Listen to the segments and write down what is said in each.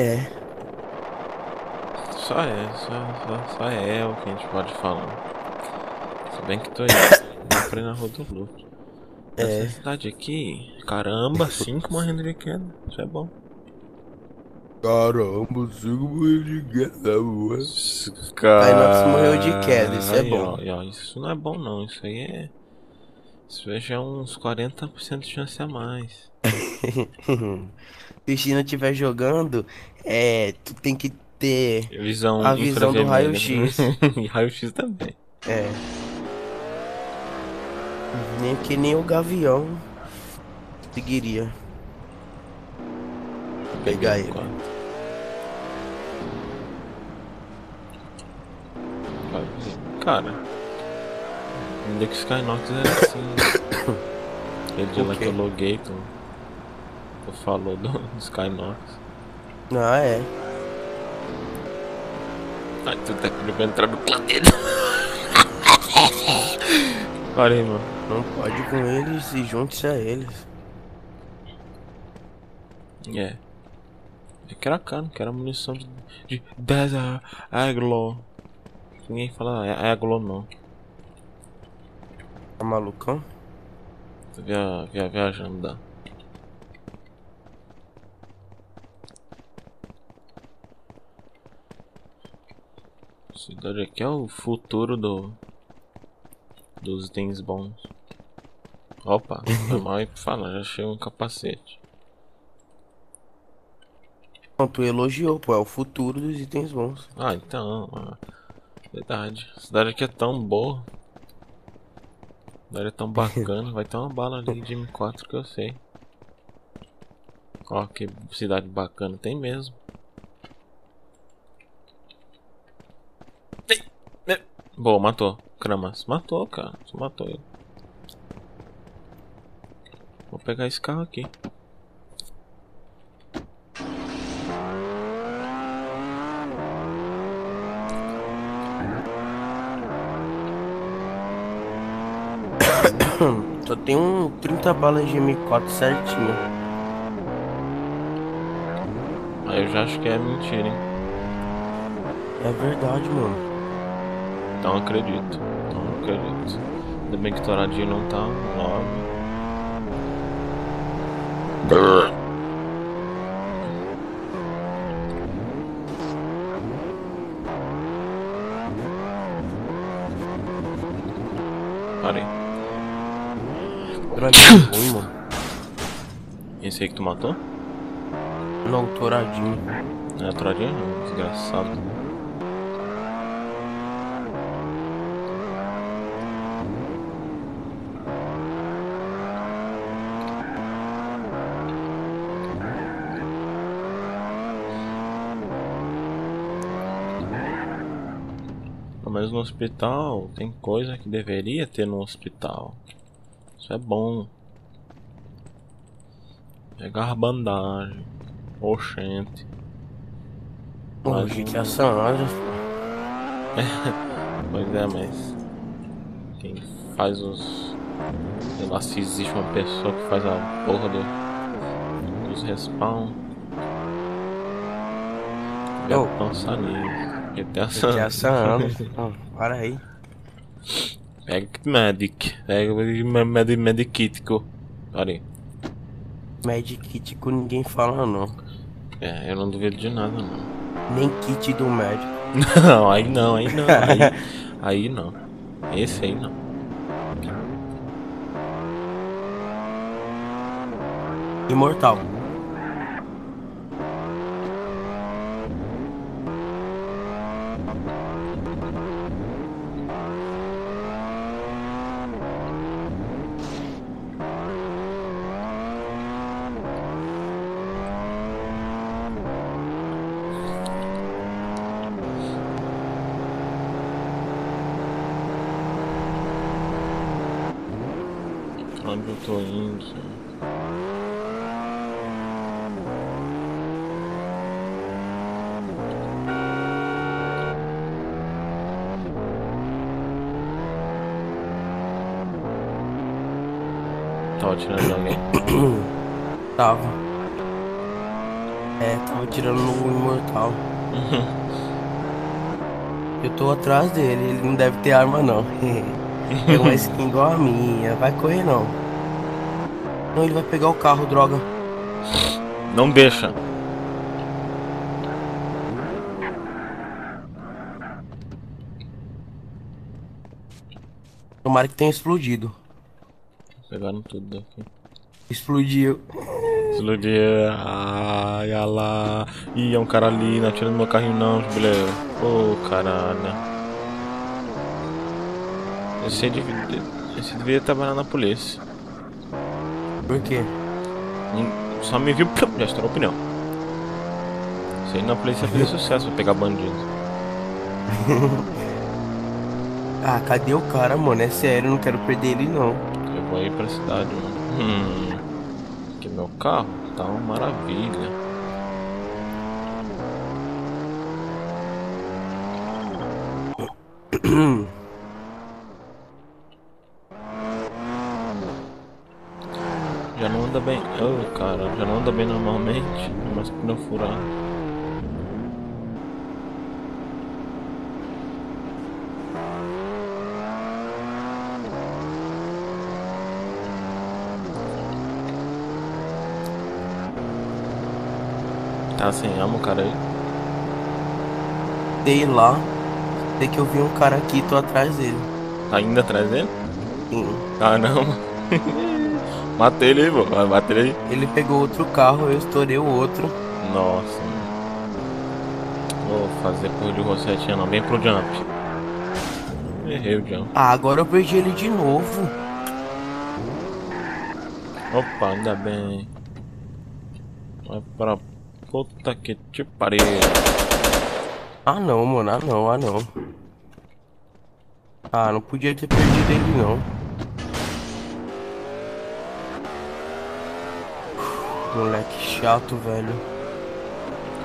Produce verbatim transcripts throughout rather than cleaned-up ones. É. Só é, só, só, só é o que a gente pode falar. Se bem que tô indo na frente da Rua do Lucro. É. Essa cidade aqui, caramba, cinco morrendo de queda, isso é bom. Caramba, cinco morreu de queda, ué. Car... Aí morreu de queda, isso aí, é bom. Ó, ó, isso não é bom não, isso aí é... Isso aí já é uns quarenta por cento de chance a mais. Se não estiver jogando, é, tu tem que ter visão, a visão do raio-x. E raio-x também. É. Nem que nem o Gavião seguiria. Vou pegar ele. Cara, ainda que o Skynox era assim. Ele de lá que eu loguei, tu, tu falou do, do Skynox. Ah, é. Ai, tu tá querendo entrar no planeta. Para aí, mano. Não pode ir com eles e junte-se a eles. É. Eu quero a cano, quero a munição de, de dez aglo. Ninguém fala aglo não. Tá malucão? Tô via, via, viajando, dá. Cidade aqui é o futuro do... dos itens bons. Opa, foi mal aí falar, já chegou um capacete. Não, tu elogiou, pô, é o futuro dos itens bons. Ah, então, ah, verdade. A cidade aqui é tão boa. A cidade é tão bacana, vai ter uma bala ali de M quatro que eu sei. Ó, que cidade bacana, tem mesmo. Boa, matou. Kramas. Matou, cara. Você matou ele. Vou pegar esse carro aqui. Só tem um trinta balas de M quatro certinho. Aí eu já acho que é mentira, hein? É verdade, mano. Então eu acredito, então eu acredito. Ainda bem que o Toradinho não tá nove. Parei. Toradinho ruim, mano. Esse aí que tu matou? Não, o Toradinho. É, o Toradinho não, desgraçado. Mas no hospital tem coisa que deveria ter no hospital. Isso é bom. Pegar bandagem. Oxente. Hoje que é Sanara. Pois é, mas quem faz os... Sei lá se existe uma pessoa que faz a porra do... dos respawn. Eu vou pensar nisso. G T A San Andreas. Para aí. Pega o Medic. Pega o Medikitico. Para aí. Medikitico ninguém fala não. É, eu não duvido de nada não. Nem kit do médico. Não, aí não, aí não. Aí, aí não. Esse aí não. Imortal. Onde eu tô indo? Tava atirando alguém? Tava. É, tava tirando no imortal. Eu tô atrás dele, ele não deve ter arma não. Pegou uma skin igual a minha, vai correr não. Não, ele vai pegar o carro, droga. Não deixa. Tomara que tenha explodido. Pegaram tudo daqui. Explodiu. Explodiu. Ai, olha lá. Ih, é um cara ali, não atira no meu carrinho não, beleza. Ô, oh, caralho. Esse devia, esse devia trabalhar na polícia. Por quê? Só me viu, já estourou o pneu. Se ele na polícia ia fazer sucesso, pegar bandido. Ah, cadê o cara, mano? É sério, eu não quero perder ele não. Eu vou ir pra cidade, mano. Hum, que meu carro tá uma maravilha. Já não anda bem. Oh, cara, já não anda bem normalmente, mas pneu furado. Tá sem amo, cara aí. Sei lá. Sei que eu vi um cara aqui e tô atrás dele. Tá indo atrás dele? Sim. Caramba. Matei ele, pô. Matei ele. Ele pegou outro carro, eu estourei o outro. Nossa. Vou fazer por de rosetinha não. Vem pro jump. Errei o jump. Ah, agora eu perdi ele de novo. Opa, ainda bem. Vai pra... Puta que te pariu. Ah não, mano, ah não, ah não. Ah, não podia ter perdido ele não. Moleque chato, velho.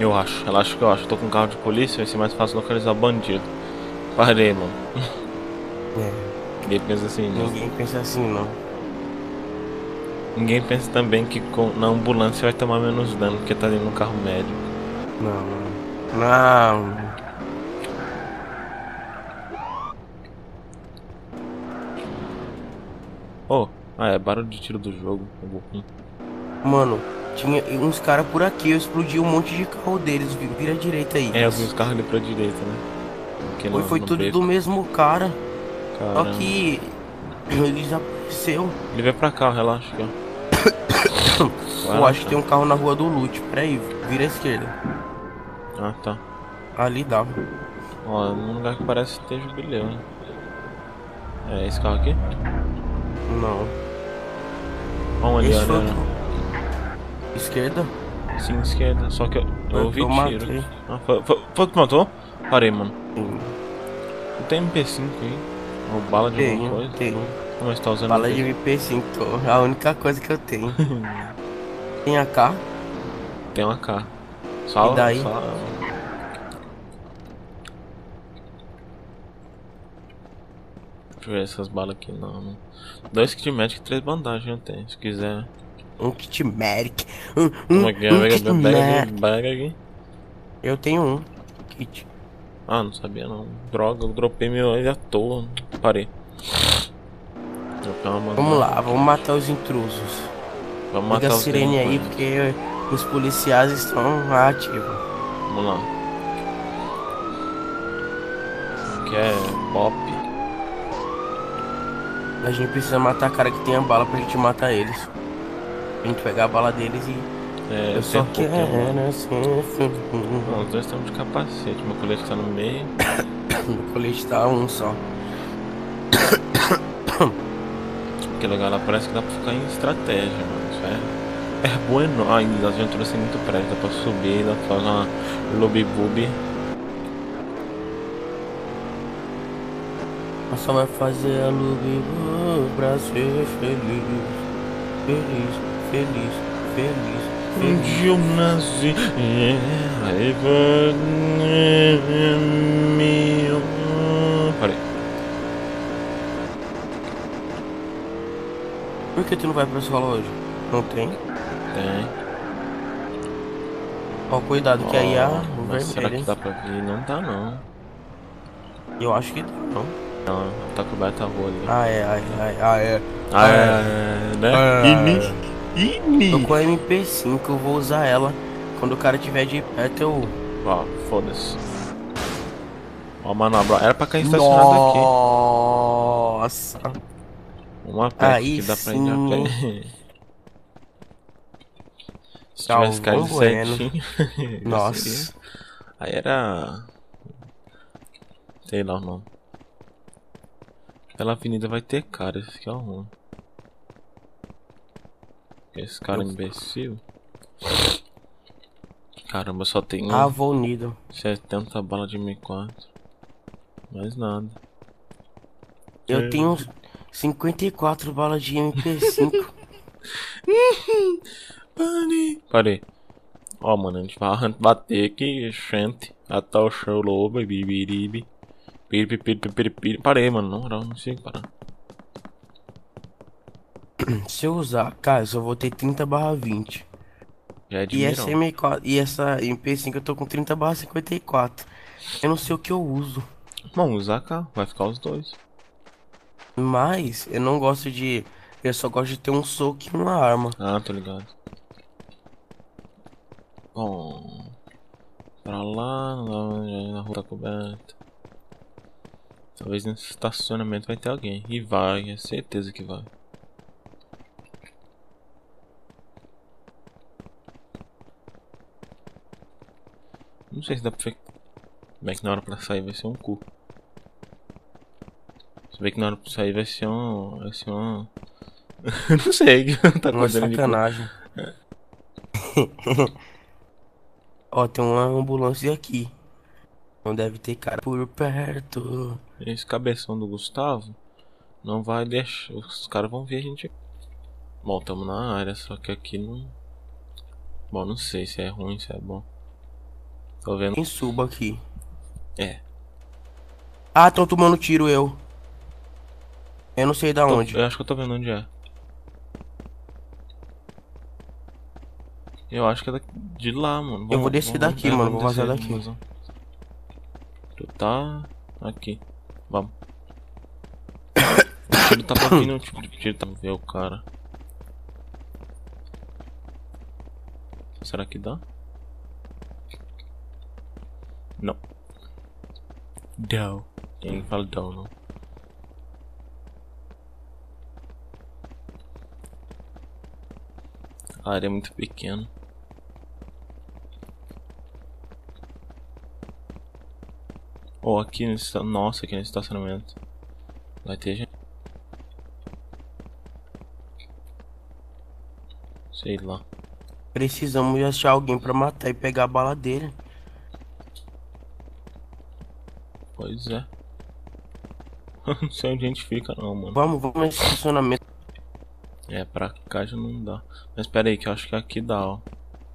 Eu acho, ela acha que eu acho, eu tô com um carro de polícia, vai ser mais fácil localizar bandido. Parei, mano. É. Ninguém pensa assim, não. Ninguém pensa assim não. Ninguém pensa também que com, na ambulância vai tomar menos dano porque tá ali no carro médico. Não. Não. Oh, ah, é barulho de tiro do jogo. Mano, tinha uns caras por aqui, eu explodi um monte de carro deles, vira a direita aí. É, alguns carros ali pra direita, né? Porque foi não, foi não tudo do mesmo cara. Caramba. Só que ele já apareceu. Ele veio pra cá, relaxa. Eu acho que tem um carro na rua do loot. Peraí, vira à esquerda. Ah, tá. Ali dá. Ó, num lugar que parece ter jubileu, né? É esse carro aqui? Não. Onde ali, olha. Esquerda? Sim, esquerda. Só que eu, eu ouvi tiro. Ah, foi, foi, foi que matou? Parei, mano. Sim. Não tem M P cinco aí? Ou bala de alguma coisa? Tem. Mas tá usando bala de M P cinco, a única coisa que eu tenho. Tem A K? Tem uma A K. Salva, e daí? Salva. Deixa eu ver essas balas aqui, não, mano. Dois kit medic e três bandagens eu tenho, se quiser. Um kit medic. Um, um, um kit medic. Pega aqui. Eu tenho um kit. Ah, não sabia não. Droga, eu dropei meu ele à toa. Parei. Vamos lá, vamos matar os intrusos. Vamos matar. Liga a sirene aí porque os policiais estão ativos. Vamos lá. Que é pop. A gente precisa matar cara que tem a bala pra gente matar eles. A gente pegar a bala deles e. É, eu só quero. Os dois estão de capacete. Meu colete tá no meio. Meu colete tá um só. Que legal, ela parece que dá pra ficar em estratégia, mano. Isso é, é bueno. Ah, ainda as aventuras tem muito prédio, dá pra subir, dá pra fazer uma lobby-booby. Só vai fazer a lobby-booby pra ser feliz. Feliz, feliz, feliz. Um dia eu nasci, aí meu. Parei. Por que tu não vai pra escola hoje? Não tem? Tem. Ó, cuidado que aí a vermelha. Será que dá pra ver? Não tá não. Eu acho que tá não. Não, tá coberta a rua ali. Ah é, ai, ai, ah é. Ah é, né? Ini! Tô com a M P cinco, eu vou usar ela. Quando o cara tiver de perto eu... Ó, foda-se. Ó, manobra. Era pra cair estacionado aqui. Nossa. Uma perna que dá pra ir a pé. Se tivesse caído certinho, nossa. Aí era... Sei lá o nome. Pela avenida vai ter cara, esse aqui é o ruim. Esse cara eu... imbecil. Caramba, só tem Avonido. setenta balas de M quatro. Mais nada. Eu é. tenho cinquenta e quatro balas de M P cinco. Parei. Parei. Ó, mano, a gente vai bater aqui, gente. Até o show lobo, bibiribi. Piripiripiripiripiri. Parei, mano, não, não consigo parar. Se eu usar, cara, eu só vou ter trinta barra vinte. Já é de e essa, M quatro, e essa M P cinco eu tô com trinta barra cinquenta e quatro. Eu não sei o que eu uso. Bom, usar cá, vai ficar os dois. Mas eu não gosto de... Eu só gosto de ter um soco e uma arma. Ah, tô ligado. Bom... Pra lá, na rua tá coberta. Talvez nesse estacionamento vai ter alguém. E vai, é certeza que vai. Não sei se dá pra ver. Como é que na hora pra sair vai ser um cu. Se bem que na hora pra sair vai ser um. Vai ser um. Não sei, tá com sacanagem. Ó, tem uma ambulância aqui. Não deve ter cara por perto. Esse cabeção do Gustavo não vai deixar. Os caras vão ver a gente. Bom, tamo na área, só que aqui não. Bom, não sei se é ruim, se é bom. Tô vendo. Quem suba aqui? É. Ah, tão tomando tiro eu. Eu não sei da tô, onde. Eu acho que eu tô vendo onde é. Eu acho que é de lá, mano. Vamos, eu vou descer vamos, daqui, é, mano. Vou vazar daqui. Mas... Tu tá... Aqui. Vamos. Ele tá pra vir, tipo de tiro. Tá ver o cara. Será que dá? Não. Down. Ele fala down, não. A área é muito pequena. Ó, oh, aqui nesse... Nossa, aqui nesse estacionamento. Vai ter gente. Sei lá. Precisamos achar alguém pra matar e pegar a bala dele. Pois é. Não sei onde a gente fica não, mano. Vamos, vamos nesse estacionamento. É, pra cá já não dá. Mas pera aí que eu acho que aqui dá, ó.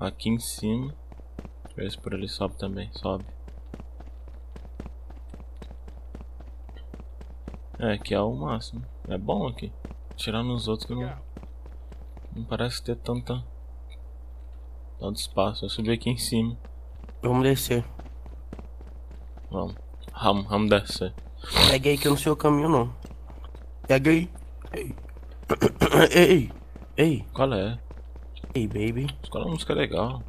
Aqui em cima. Deixa eu ver se por ali sobe também, sobe. É, aqui é o máximo. É bom aqui. Tirar nos outros que não... Não parece ter tanta... Tanto espaço. Eu subi aqui em cima. Vamos descer. Vamos. Vamos, vamos descer. Pega aí que eu não sei o caminho não. Pega aí. Ei. Ei, ei. Qual é? Ei, baby. Qual é a música legal?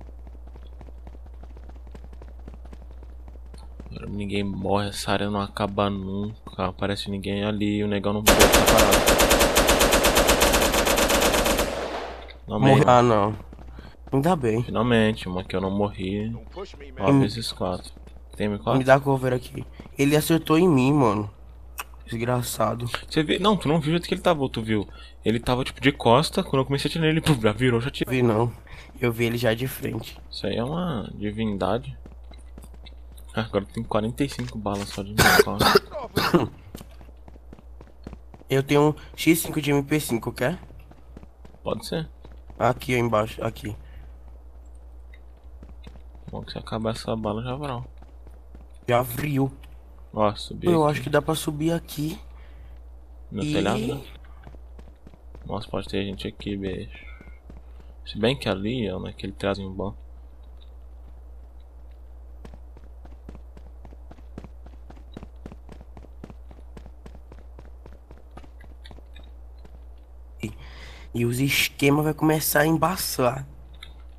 Ninguém morre, essa área não acaba nunca. Aparece ninguém ali e o negão não pode estar parado. Morri. Ah, não. Ainda bem. Finalmente, uma que eu não morri. nove vezes quatro. Tem M quatro? Me dá a cover aqui. Ele acertou em mim, mano. Desgraçado. Você vê? Não, tu não viu o jeito que ele tava, tu viu? Ele tava tipo de costa, quando eu comecei a atirar ele, pum, virou, já tirou. Vi não. Eu vi ele já de frente. Isso aí é uma divindade. Ah, agora tem quarenta e cinco balas só de M quatro. Eu tenho um X cinco de M P cinco, quer? Pode ser. Aqui embaixo, aqui. Bom que se acabar essa bala já varou. Já abriu. Ó, subiu. Eu aqui. Acho que dá pra subir aqui. No e... telhado, né? Nossa, pode ter gente aqui, bicho. Se bem que ali, ó, naquele trazinho bom. E os esquemas vai começar a embaçar.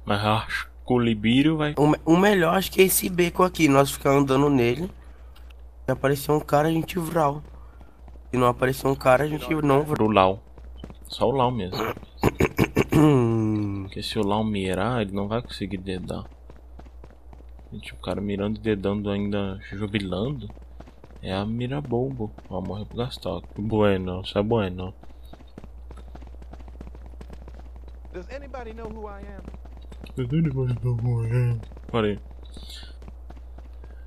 Mas eu acho que o Libírio vai... O, o melhor acho que é esse beco aqui. Nós ficar andando nele. Se aparecer um cara, a gente vral. Se não aparecer um cara, a gente não vral. O Lau. Só o Lau mesmo. Porque se o Lau mirar, ele não vai conseguir dedar. Gente, o cara mirando e dedando ainda jubilando. É a mira bomba. Ó, morre pro Gustavo. Bueno, isso é bueno. Does anybody know who I am? Does anybody know who I am? Para aí.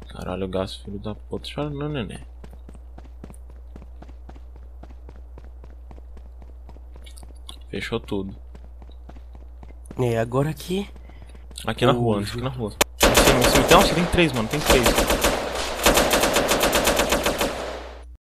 Caralho, o Gás, filho da puta, chora não, neném. Fechou tudo. É, agora aqui. Aqui na rua, né? Fica na rua. Nossa, tem três, mano, tem três.